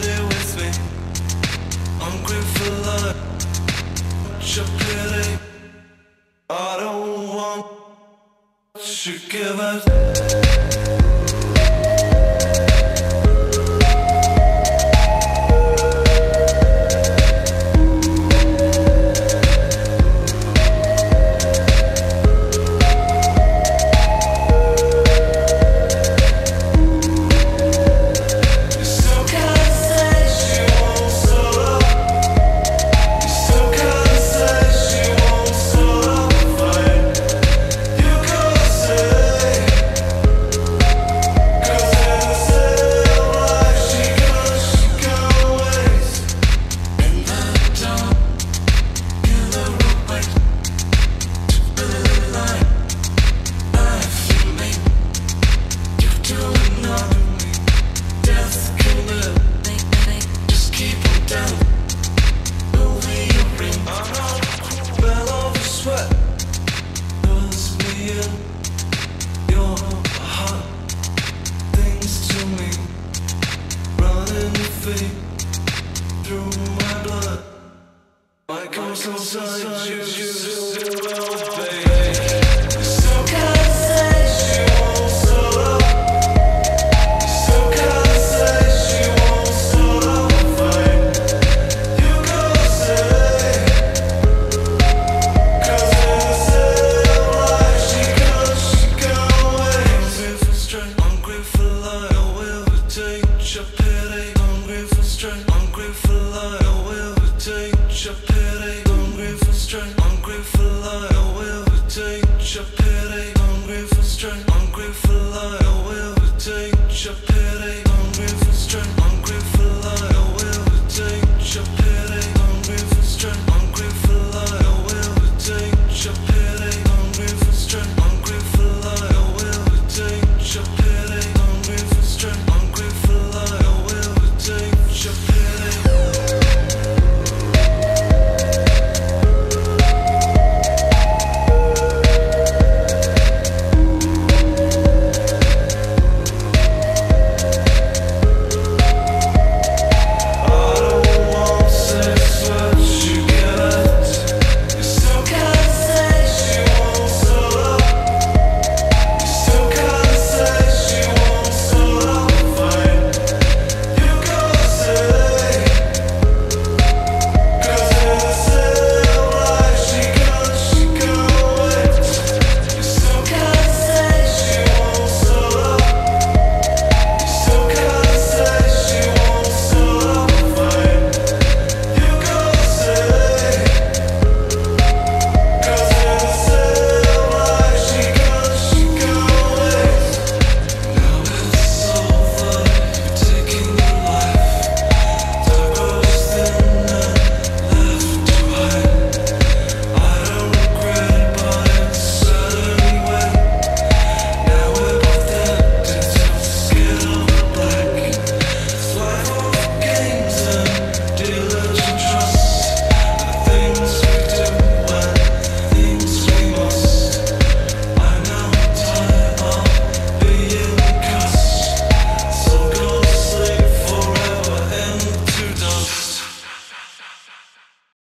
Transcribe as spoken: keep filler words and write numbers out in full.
pretty with me. I'm grateful love your pity. I don't want what you give us. Through my blood, my ghost inside you, you still obey. I'm grateful, I will take your